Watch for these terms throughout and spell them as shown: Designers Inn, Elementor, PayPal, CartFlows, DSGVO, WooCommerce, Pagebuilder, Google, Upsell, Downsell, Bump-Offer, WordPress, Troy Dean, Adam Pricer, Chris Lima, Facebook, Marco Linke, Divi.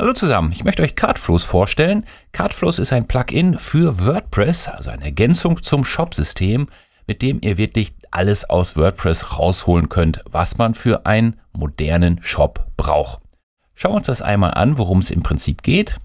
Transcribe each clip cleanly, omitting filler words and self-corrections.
Hallo zusammen, ich möchte euch CartFlows vorstellen. CartFlows ist ein Plugin für WordPress, also eine Ergänzung zum Shop-System, mit dem ihr wirklich alles aus WordPress rausholen könnt, was man für einen modernen Shop braucht. Schauen wir uns das einmal an, worum es im Prinzip geht.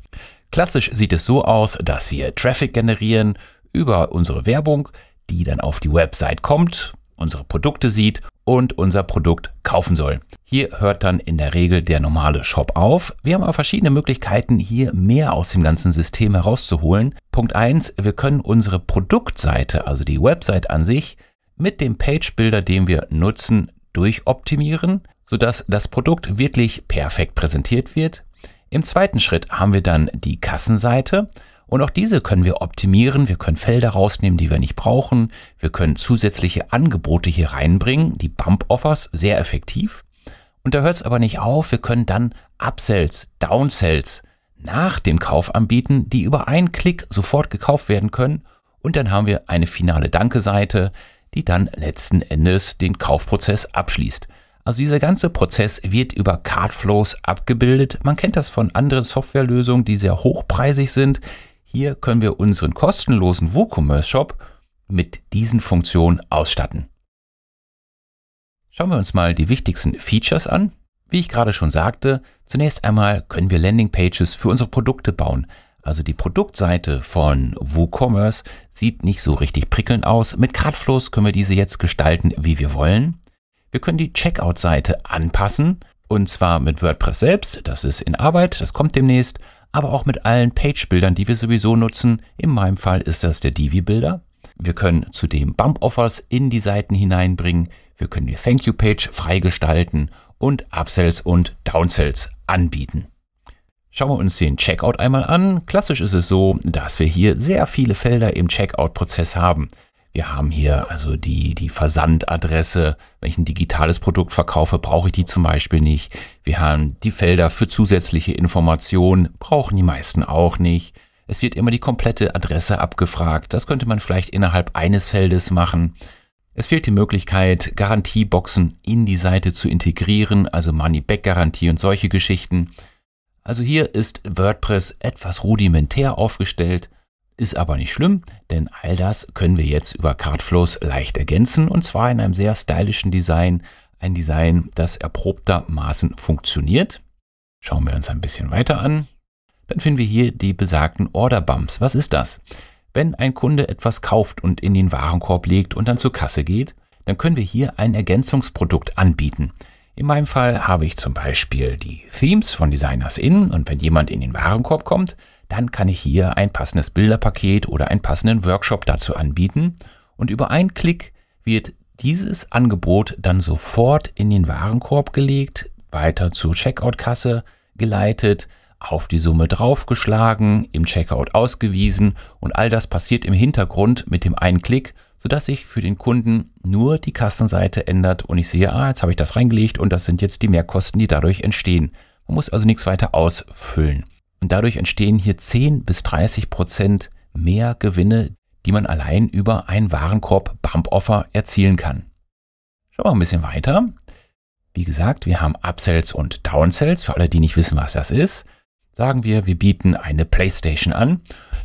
Klassisch sieht es so aus, dass wir Traffic generieren über unsere Werbung, die dann auf die Website kommt, unsere Produkte sieht und unser Produkt kaufen soll. Hier hört dann in der Regel der normale Shop auf. Wir haben aber verschiedene Möglichkeiten, hier mehr aus dem ganzen System herauszuholen. Punkt 1, wir können unsere Produktseite, also die Website an sich, mit dem Pagebuilder, den wir nutzen, durchoptimieren, sodass das Produkt wirklich perfekt präsentiert wird. Im zweiten Schritt haben wir dann die Kassenseite. Und auch diese können wir optimieren, wir können Felder rausnehmen, die wir nicht brauchen, wir können zusätzliche Angebote hier reinbringen, die Bump-Offers, sehr effektiv. Und da hört es aber nicht auf, wir können dann Upsells, Downsells nach dem Kauf anbieten, die über einen Klick sofort gekauft werden können. Und dann haben wir eine finale Danke-Seite, die dann letzten Endes den Kaufprozess abschließt. Also dieser ganze Prozess wird über CartFlows abgebildet. Man kennt das von anderen Softwarelösungen, die sehr hochpreisig sind. Hier können wir unseren kostenlosen WooCommerce-Shop mit diesen Funktionen ausstatten. Schauen wir uns mal die wichtigsten Features an. Wie ich gerade schon sagte, zunächst einmal können wir Landingpages für unsere Produkte bauen. Also die Produktseite von WooCommerce sieht nicht so richtig prickelnd aus. Mit CartFlows können wir diese jetzt gestalten, wie wir wollen. Wir können die Checkout-Seite anpassen und zwar mit WordPress selbst. Das ist in Arbeit, das kommt demnächst. Aber auch mit allen Page-Bildern, die wir sowieso nutzen. In meinem Fall ist das der Divi-Bilder. Wir können zudem Bump-Offers in die Seiten hineinbringen. Wir können die Thank-You-Page freigestalten und Upsells und Downsells anbieten. Schauen wir uns den Checkout einmal an. Klassisch ist es so, dass wir hier sehr viele Felder im Checkout-Prozess haben. Wir haben hier also die Versandadresse, wenn ich ein digitales Produkt verkaufe, brauche ich die zum Beispiel nicht. Wir haben die Felder für zusätzliche Informationen, brauchen die meisten auch nicht. Es wird immer die komplette Adresse abgefragt. Das könnte man vielleicht innerhalb eines Feldes machen. Es fehlt die Möglichkeit, Garantieboxen in die Seite zu integrieren, also Money-Back-Garantie und solche Geschichten. Also hier ist WordPress etwas rudimentär aufgestellt. Ist aber nicht schlimm, denn all das können wir jetzt über CartFlows leicht ergänzen und zwar in einem sehr stylischen Design. Ein Design, das erprobtermaßen funktioniert. Schauen wir uns ein bisschen weiter an. Dann finden wir hier die besagten Order Bumps. Was ist das? Wenn ein Kunde etwas kauft und in den Warenkorb legt und dann zur Kasse geht, dann können wir hier ein Ergänzungsprodukt anbieten. In meinem Fall habe ich zum Beispiel die Themes von Designers Inn und wenn jemand in den Warenkorb kommt, dann kann ich hier ein passendes Bilderpaket oder einen passenden Workshop dazu anbieten und über einen Klick wird dieses Angebot dann sofort in den Warenkorb gelegt, weiter zur Checkout-Kasse geleitet, auf die Summe draufgeschlagen, im Checkout ausgewiesen und all das passiert im Hintergrund mit dem einen Klick, sodass sich für den Kunden nur die Kassenseite ändert und ich sehe, jetzt habe ich das reingelegt und das sind jetzt die Mehrkosten, die dadurch entstehen. Man muss also nichts weiter ausfüllen. Und dadurch entstehen hier 10 bis 30% mehr Gewinne, die man allein über einen Warenkorb-Bump-Offer erzielen kann. Schauen wir ein bisschen weiter. Wie gesagt, wir haben Upsells und Downsells. Für alle, die nicht wissen, was das ist, sagen wir, wir bieten eine PlayStation an.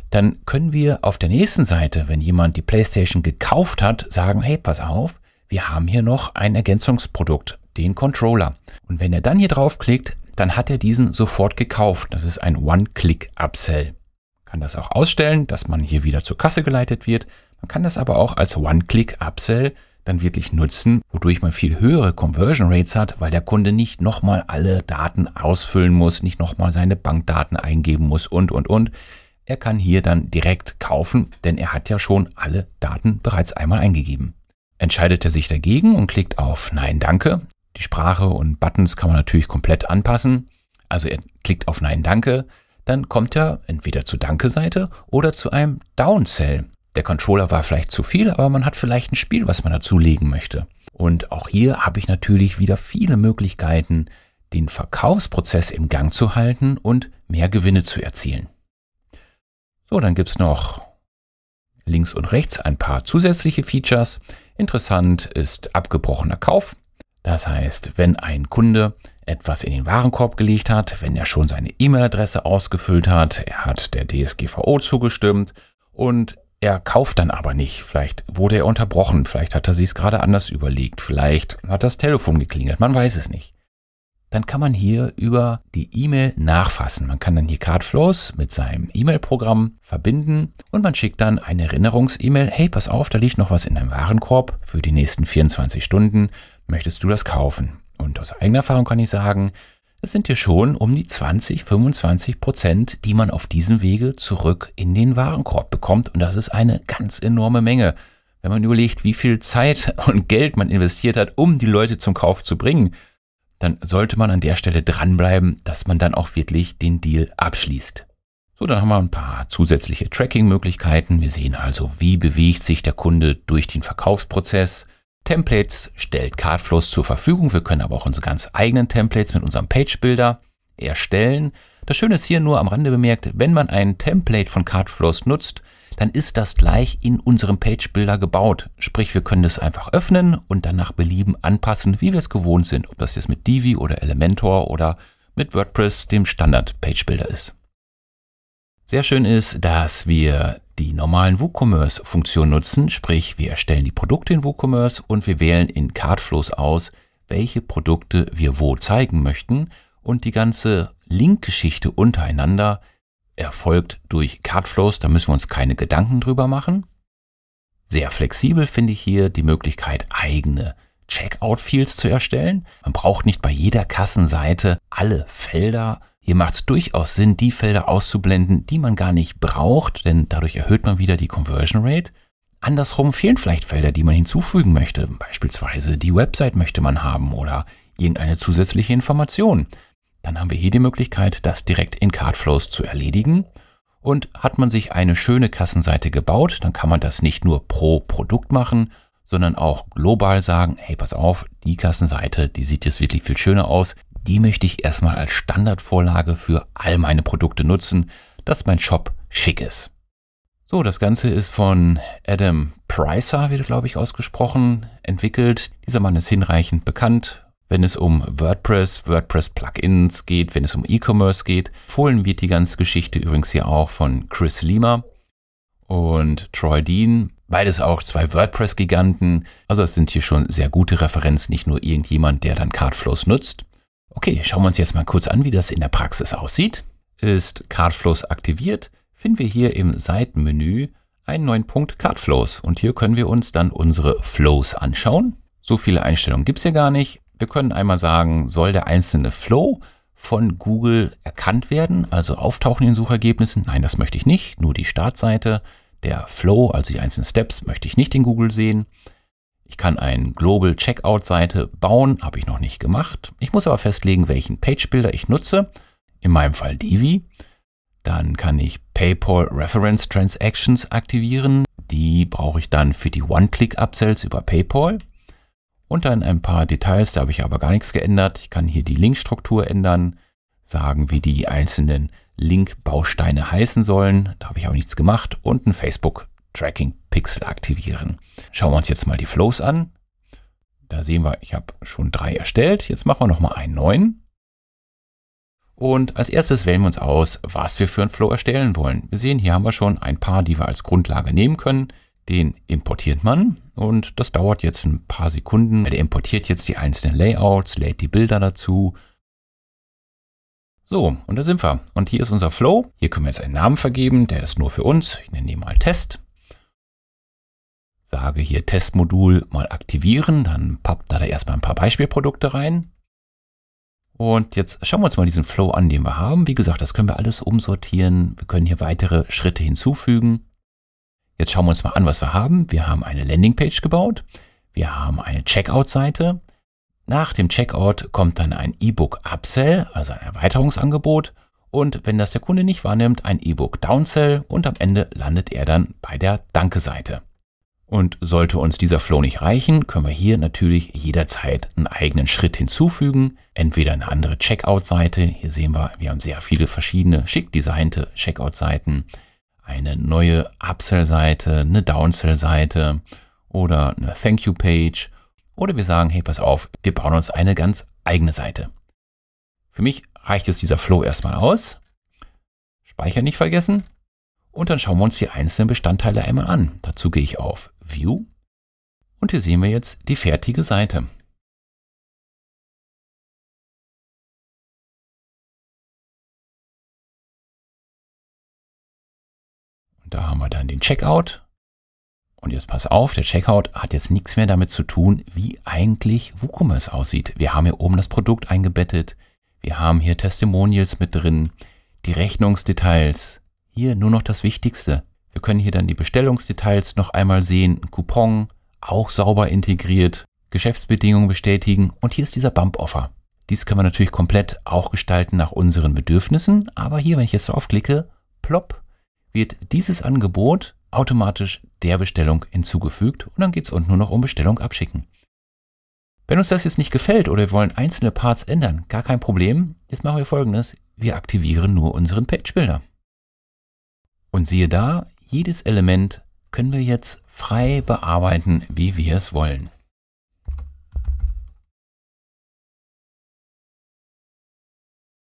Dann können wir auf der nächsten Seite, wenn jemand die PlayStation gekauft hat, sagen, hey, pass auf, wir haben hier noch ein Ergänzungsprodukt, den Controller. Und wenn er dann hier draufklickt, dann hat er diesen sofort gekauft. Das ist ein One-Click-Upsell. Man kann das auch ausstellen, dass man hier wieder zur Kasse geleitet wird. Man kann das aber auch als One-Click-Upsell dann wirklich nutzen, wodurch man viel höhere Conversion Rates hat, weil der Kunde nicht nochmal alle Daten ausfüllen muss, nicht nochmal seine Bankdaten eingeben muss und. Er kann hier dann direkt kaufen, denn er hat ja schon alle Daten bereits einmal eingegeben. Entscheidet er sich dagegen und klickt auf Nein, danke. Die Sprache und Buttons kann man natürlich komplett anpassen. Also er klickt auf Nein, danke. Dann kommt er entweder zur Danke-Seite oder zu einem Downsell. Der Controller war vielleicht zu viel, aber man hat vielleicht ein Spiel, was man dazulegen möchte. Und auch hier habe ich natürlich wieder viele Möglichkeiten, den Verkaufsprozess im Gang zu halten und mehr Gewinne zu erzielen. So, dann gibt es noch links und rechts ein paar zusätzliche Features. Interessant ist abgebrochener Kauf. Das heißt, wenn ein Kunde etwas in den Warenkorb gelegt hat, wenn er schon seine E-Mail-Adresse ausgefüllt hat, er hat der DSGVO zugestimmt und er kauft dann aber nicht. Vielleicht wurde er unterbrochen, vielleicht hat er sich es gerade anders überlegt, vielleicht hat das Telefon geklingelt, man weiß es nicht. Dann kann man hier über die E-Mail nachfassen. Man kann dann hier CartFlows mit seinem E-Mail-Programm verbinden und man schickt dann eine Erinnerungs-E-Mail. Hey, pass auf, da liegt noch was in deinem Warenkorb für die nächsten 24 Stunden. Möchtest du das kaufen? Und aus eigener Erfahrung kann ich sagen, es sind hier schon um die 20–25%, die man auf diesem Wege zurück in den Warenkorb bekommt. Und das ist eine ganz enorme Menge. Wenn man überlegt, wie viel Zeit und Geld man investiert hat, um die Leute zum Kauf zu bringen, dann sollte man an der Stelle dranbleiben, dass man dann auch wirklich den Deal abschließt. So, dann haben wir ein paar zusätzliche Tracking-Möglichkeiten. Wir sehen also, wie bewegt sich der Kunde durch den Verkaufsprozess. Templates stellt CartFlows zur Verfügung. Wir können aber auch unsere ganz eigenen Templates mit unserem Pagebuilder erstellen. Das Schöne ist hier nur am Rande bemerkt, wenn man ein Template von CartFlows nutzt, dann ist das gleich in unserem Pagebuilder gebaut. Sprich, wir können das einfach öffnen und dann nach Belieben anpassen, wie wir es gewohnt sind. Ob das jetzt mit Divi oder Elementor oder mit WordPress, dem Standard-Pagebuilder ist. Sehr schön ist, dass wir die normalen WooCommerce-Funktionen nutzen, sprich wir erstellen die Produkte in WooCommerce und wir wählen in CartFlows aus, welche Produkte wir wo zeigen möchten und die ganze Link-Geschichte untereinander erfolgt durch CartFlows, da müssen wir uns keine Gedanken drüber machen. Sehr flexibel finde ich hier die Möglichkeit, eigene Checkout-Fields zu erstellen. Man braucht nicht bei jeder Kassenseite alle Felder. Hier macht es durchaus Sinn, die Felder auszublenden, die man gar nicht braucht, denn dadurch erhöht man wieder die Conversion Rate. Andersrum fehlen vielleicht Felder, die man hinzufügen möchte. Beispielsweise die Website möchte man haben oder irgendeine zusätzliche Information. Dann haben wir hier die Möglichkeit, das direkt in CartFlows zu erledigen. Und hat man sich eine schöne Kassenseite gebaut, dann kann man das nicht nur pro Produkt machen, sondern auch global sagen, hey, pass auf, die Kassenseite, die sieht jetzt wirklich viel schöner aus. Die möchte ich erstmal als Standardvorlage für all meine Produkte nutzen, dass mein Shop schick ist. So, das Ganze ist von Adam Pricer, wird glaube ich ausgesprochen, entwickelt. Dieser Mann ist hinreichend bekannt, wenn es um WordPress, WordPress-Plugins geht, wenn es um E-Commerce geht. Empfohlen wird die ganze Geschichte übrigens hier auch von Chris Lima und Troy Dean. Beides auch zwei WordPress-Giganten. Also es sind hier schon sehr gute Referenzen, nicht nur irgendjemand, der dann CartFlows nutzt. Okay, schauen wir uns jetzt mal kurz an, wie das in der Praxis aussieht. Ist CartFlows aktiviert, finden wir hier im Seitenmenü einen neuen Punkt CartFlows und hier können wir uns dann unsere Flows anschauen. So viele Einstellungen gibt es hier gar nicht. Wir können einmal sagen, soll der einzelne Flow von Google erkannt werden, also auftauchen in Suchergebnissen? Nein, das möchte ich nicht, nur die Startseite. Der Flow, also die einzelnen Steps, möchte ich nicht in Google sehen. Ich kann eine Global Checkout-Seite bauen, habe ich noch nicht gemacht. Ich muss aber festlegen, welchen Pagebuilder ich nutze, in meinem Fall Divi. Dann kann ich PayPal Reference Transactions aktivieren. Die brauche ich dann für die One-Click-Upsells über PayPal. Und dann ein paar Details, da habe ich aber gar nichts geändert. Ich kann hier die Linkstruktur ändern, sagen, wie die einzelnen Link-Bausteine heißen sollen. Da habe ich auch nichts gemacht. Und ein Facebook Tracking-Pixel aktivieren. Schauen wir uns jetzt mal die Flows an. Da sehen wir, ich habe schon 3 erstellt. Jetzt machen wir nochmal einen neuen. Und als erstes wählen wir uns aus, was wir für einen Flow erstellen wollen. Wir sehen, hier haben wir schon ein paar, die wir als Grundlage nehmen können. Den importiert man und das dauert jetzt ein paar Sekunden. Der importiert jetzt die einzelnen Layouts, lädt die Bilder dazu. So, und da sind wir. Und hier ist unser Flow. Hier können wir jetzt einen Namen vergeben, der ist nur für uns. Ich nenne ihn mal Test. Sage hier Testmodul mal aktivieren, dann pappt da erstmal ein paar Beispielprodukte rein. Und jetzt schauen wir uns mal diesen Flow an, den wir haben. Wie gesagt, das können wir alles umsortieren. Wir können hier weitere Schritte hinzufügen. Jetzt schauen wir uns mal an, was wir haben. Wir haben eine Landingpage gebaut. Wir haben eine Checkout-Seite. Nach dem Checkout kommt dann ein E-Book-Upsell, also ein Erweiterungsangebot. Und wenn das der Kunde nicht wahrnimmt, ein E-Book-Downsell und am Ende landet er dann bei der Danke-Seite. Und sollte uns dieser Flow nicht reichen, können wir hier natürlich jederzeit einen eigenen Schritt hinzufügen. Entweder eine andere Checkout-Seite, hier sehen wir, wir haben sehr viele verschiedene schick designte Checkout-Seiten, eine neue Upsell-Seite, eine Downsell-Seite oder eine Thank-You-Page. Oder wir sagen, hey, pass auf, wir bauen uns eine ganz eigene Seite. Für mich reicht jetzt dieser Flow erstmal aus. Speichern nicht vergessen. Und dann schauen wir uns die einzelnen Bestandteile einmal an. Dazu gehe ich auf View. Und hier sehen wir jetzt die fertige Seite. Und da haben wir dann den Checkout. Und jetzt pass auf, der Checkout hat jetzt nichts mehr damit zu tun, wie eigentlich WooCommerce aussieht. Wir haben hier oben das Produkt eingebettet. Wir haben hier Testimonials mit drin, die Rechnungsdetails. Hier nur noch das Wichtigste. Wir können hier dann die Bestellungsdetails noch einmal sehen, einen Coupon, auch sauber integriert, Geschäftsbedingungen bestätigen und hier ist dieser Bump-Offer. Dies können wir natürlich komplett auch gestalten nach unseren Bedürfnissen, aber hier, wenn ich jetzt draufklicke, plopp, wird dieses Angebot automatisch der Bestellung hinzugefügt und dann geht es unten nur noch um Bestellung abschicken. Wenn uns das jetzt nicht gefällt oder wir wollen einzelne Parts ändern, gar kein Problem. Jetzt machen wir Folgendes, wir aktivieren nur unseren Pagebuilder. Und siehe da, jedes Element können wir jetzt frei bearbeiten, wie wir es wollen.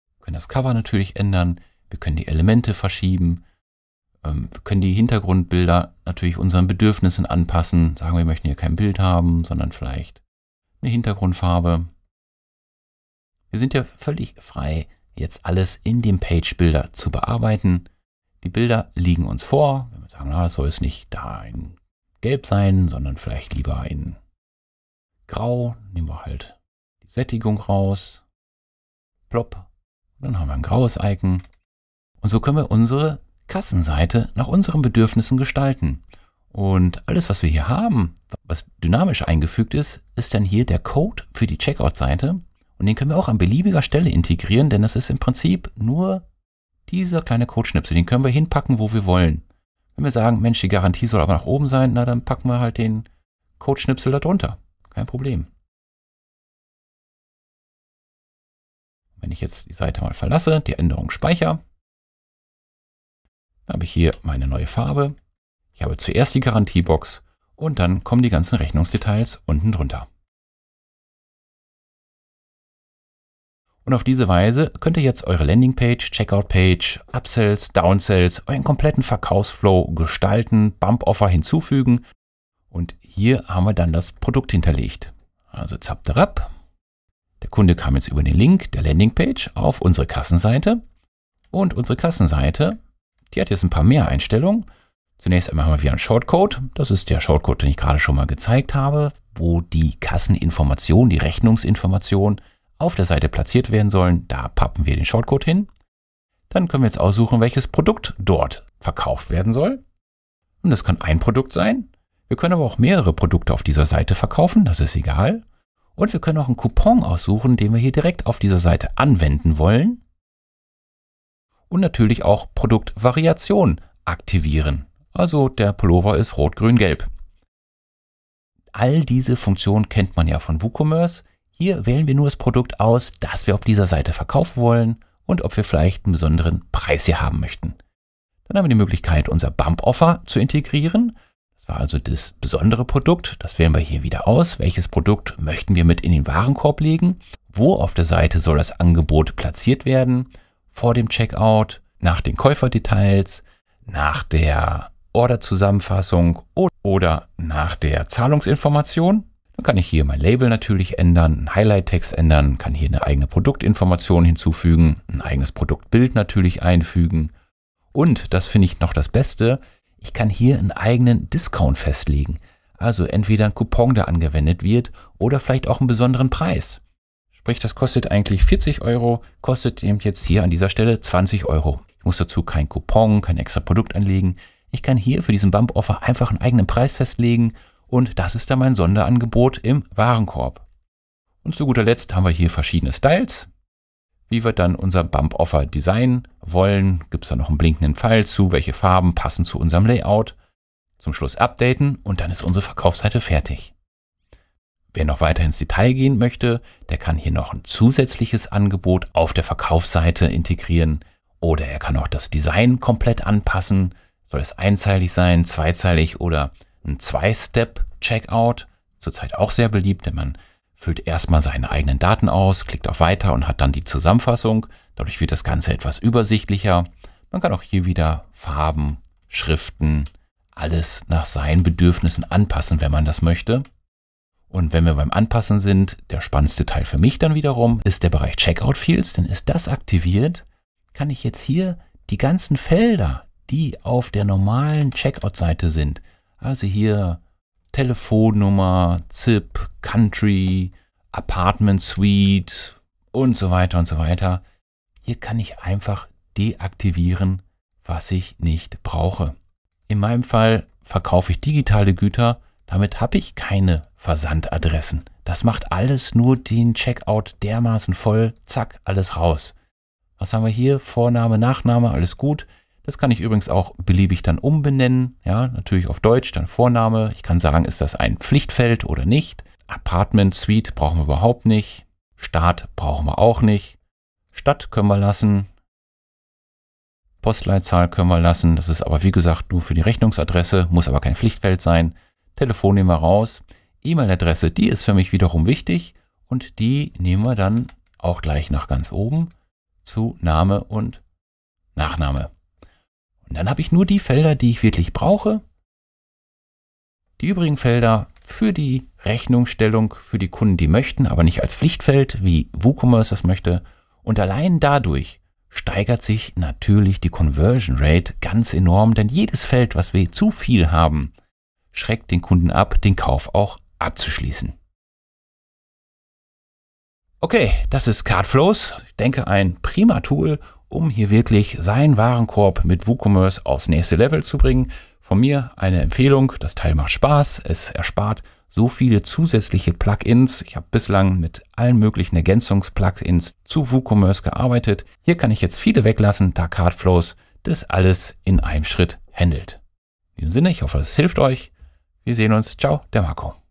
Wir können das Cover natürlich ändern, wir können die Elemente verschieben, wir können die Hintergrundbilder natürlich unseren Bedürfnissen anpassen. Sagen wir, wir möchten hier kein Bild haben, sondern vielleicht eine Hintergrundfarbe. Wir sind ja völlig frei, jetzt alles in dem Pagebuilder zu bearbeiten. Die Bilder liegen uns vor. Wenn wir sagen, na, das soll es nicht da in Gelb sein, sondern vielleicht lieber in Grau. Nehmen wir halt die Sättigung raus. Plop. Dann haben wir ein graues Icon. Und so können wir unsere Kassenseite nach unseren Bedürfnissen gestalten. Und alles, was wir hier haben, was dynamisch eingefügt ist, ist dann hier der Code für die Checkout-Seite. Und den können wir auch an beliebiger Stelle integrieren, denn das ist im Prinzip nur dieser kleine Codeschnipsel, den können wir hinpacken, wo wir wollen. Wenn wir sagen, Mensch, die Garantie soll aber nach oben sein, na dann packen wir halt den Codeschnipsel da drunter. Kein Problem. Wenn ich jetzt die Seite mal verlasse, die Änderung speichere, dann habe ich hier meine neue Farbe. Ich habe zuerst die Garantiebox und dann kommen die ganzen Rechnungsdetails unten drunter. Und auf diese Weise könnt ihr jetzt eure Landingpage, Checkout-Page, Upsells, Downsells, euren kompletten Verkaufsflow gestalten, Bump-Offer hinzufügen. Und hier haben wir dann das Produkt hinterlegt. Also zapterab. Der Kunde kam jetzt über den Link der Landingpage auf unsere Kassenseite. Und unsere Kassenseite, die hat jetzt ein paar mehr Einstellungen. Zunächst einmal haben wir wieder einen Shortcode. Das ist der Shortcode, den ich gerade schon mal gezeigt habe, wo die Kasseninformation, die Rechnungsinformation auf der Seite platziert werden sollen, da pappen wir den Shortcode hin. Dann können wir jetzt aussuchen, welches Produkt dort verkauft werden soll. Und das kann ein Produkt sein. Wir können aber auch mehrere Produkte auf dieser Seite verkaufen, das ist egal. Und wir können auch einen Coupon aussuchen, den wir hier direkt auf dieser Seite anwenden wollen. Und natürlich auch Produktvariation aktivieren. Also der Pullover ist rot, grün, gelb. All diese Funktionen kennt man ja von WooCommerce. Hier wählen wir nur das Produkt aus, das wir auf dieser Seite verkaufen wollen und ob wir vielleicht einen besonderen Preis hier haben möchten. Dann haben wir die Möglichkeit, unser Bump-Offer zu integrieren. Das war also das besondere Produkt. Das wählen wir hier wieder aus. Welches Produkt möchten wir mit in den Warenkorb legen? Wo auf der Seite soll das Angebot platziert werden? Vor dem Checkout, nach den Käuferdetails, nach der Orderzusammenfassung oder nach der Zahlungsinformation? Dann kann ich hier mein Label natürlich ändern, einen Highlight-Text ändern, kann hier eine eigene Produktinformation hinzufügen, ein eigenes Produktbild natürlich einfügen. Und, das finde ich noch das Beste, ich kann hier einen eigenen Discount festlegen. Also entweder ein Coupon, der angewendet wird oder vielleicht auch einen besonderen Preis. Sprich, das kostet eigentlich 40 Euro, kostet eben jetzt hier an dieser Stelle 20 Euro. Ich muss dazu kein Coupon, kein extra Produkt anlegen. Ich kann hier für diesen Bump-Offer einfach einen eigenen Preis festlegen. Und das ist dann mein Sonderangebot im Warenkorb. Und zu guter Letzt haben wir hier verschiedene Styles. Wie wir dann unser Bump-Offer designen wollen, gibt es da noch einen blinkenden Pfeil zu, welche Farben passen zu unserem Layout. Zum Schluss updaten und dann ist unsere Verkaufsseite fertig. Wer noch weiter ins Detail gehen möchte, der kann hier noch ein zusätzliches Angebot auf der Verkaufsseite integrieren. Oder er kann auch das Design komplett anpassen. Soll es einzeilig sein, zweizeilig oder ein Zwei-Step-Checkout, zurzeit auch sehr beliebt, denn man füllt erstmal seine eigenen Daten aus, klickt auf Weiter und hat dann die Zusammenfassung. Dadurch wird das Ganze etwas übersichtlicher. Man kann auch hier wieder Farben, Schriften, alles nach seinen Bedürfnissen anpassen, wenn man das möchte. Und wenn wir beim Anpassen sind, der spannendste Teil für mich dann wiederum ist der Bereich Checkout Fields, denn ist das aktiviert, kann ich jetzt hier die ganzen Felder, die auf der normalen Checkout-Seite sind, also hier Telefonnummer, ZIP, Country, Apartment Suite und so weiter und so weiter, hier kann ich einfach deaktivieren, was ich nicht brauche. In meinem Fall verkaufe ich digitale Güter, damit habe ich keine Versandadressen. Das macht alles nur den Checkout dermaßen voll, zack, alles raus. Was haben wir hier? Vorname, Nachname, alles gut. Das kann ich übrigens auch beliebig dann umbenennen. Ja, natürlich auf Deutsch, dann Vorname. Ich kann sagen, ist das ein Pflichtfeld oder nicht. Apartment, Suite brauchen wir überhaupt nicht. Staat brauchen wir auch nicht. Stadt können wir lassen. Postleitzahl können wir lassen. Das ist aber wie gesagt nur für die Rechnungsadresse, muss aber kein Pflichtfeld sein. Telefon nehmen wir raus. E-Mail-Adresse, die ist für mich wiederum wichtig und die nehmen wir dann auch gleich nach ganz oben zu Name und Nachname. Und dann habe ich nur die Felder, die ich wirklich brauche. Die übrigen Felder für die Rechnungsstellung für die Kunden, die möchten, aber nicht als Pflichtfeld, wie WooCommerce das möchte. Und allein dadurch steigert sich natürlich die Conversion Rate ganz enorm, denn jedes Feld, was wir zu viel haben, schreckt den Kunden ab, den Kauf auch abzuschließen. Okay, das ist CartFlows. Ich denke, ein prima Tool, um hier wirklich seinen Warenkorb mit WooCommerce aufs nächste Level zu bringen. Von mir eine Empfehlung, das Teil macht Spaß, es erspart so viele zusätzliche Plugins. Ich habe bislang mit allen möglichen Ergänzungsplugins zu WooCommerce gearbeitet. Hier kann ich jetzt viele weglassen, da CartFlows das alles in einem Schritt handelt. In diesem Sinne, ich hoffe, es hilft euch. Wir sehen uns. Ciao, der Marco.